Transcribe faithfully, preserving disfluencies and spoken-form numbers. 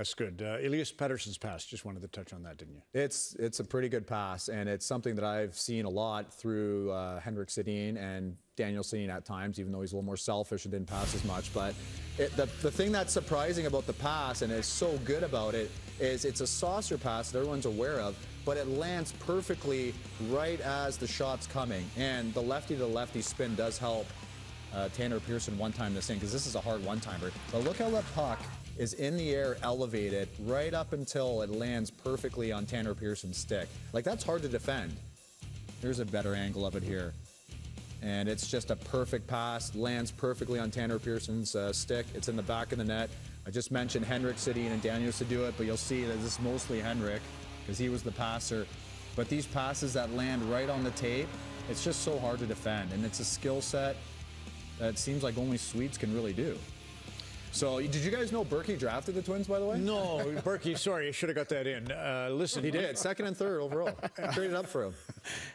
That's good. Uh, Elias Pettersson's pass, just wanted to touch on that, didn't you? It's it's a pretty good pass, and it's something that I've seen a lot through uh, Henrik Sedin and Daniel Sedin at times, even though he's a little more selfish and didn't pass as much. But it, the, the thing that's surprising about the pass, and is so good about it, is it's a saucer pass that everyone's aware of, but it lands perfectly right as the shot's coming. And the lefty-to-lefty spin does help uh, Tanner Pearson one-time this in, because this is a hard one-timer. But look how that puck is in the air, elevated, right up until it lands perfectly on Tanner Pearson's stick. Like, that's hard to defend. Here's a better angle of it here. And it's just a perfect pass, lands perfectly on Tanner Pearson's uh, stick. It's in the back of the net. I just mentioned Henrik Sedin and Daniel to do it, but you'll see that this is mostly Henrik, because he was the passer. But these passes that land right on the tape, it's just so hard to defend. And it's a skill set that it seems like only Swedes can really do. So, did you guys know Berkey drafted the Twins, by the way? No, Berkey, sorry, I should have got that in. Uh, listen, he did, second and third overall. Traded up for him.